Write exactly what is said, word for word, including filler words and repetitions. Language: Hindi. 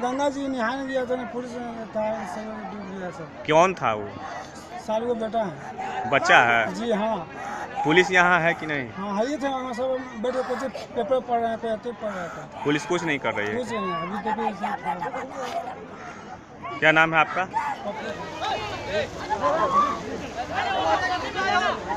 गंगा जी निहान गया तो पुरुष था, डूब गया सब। कौन था वो? सालू का बेटा है, बच्चा है जी। हाँ, पुलिस यहाँ है कि नहीं? हाँ, है थे वहाँ सब बैठे, कुछ पेपर पढ़ रहे थे, पढ़ रहे थे। पुलिस कुछ नहीं कर रही है, कुछ नहीं अभी। क्या नाम है आपका?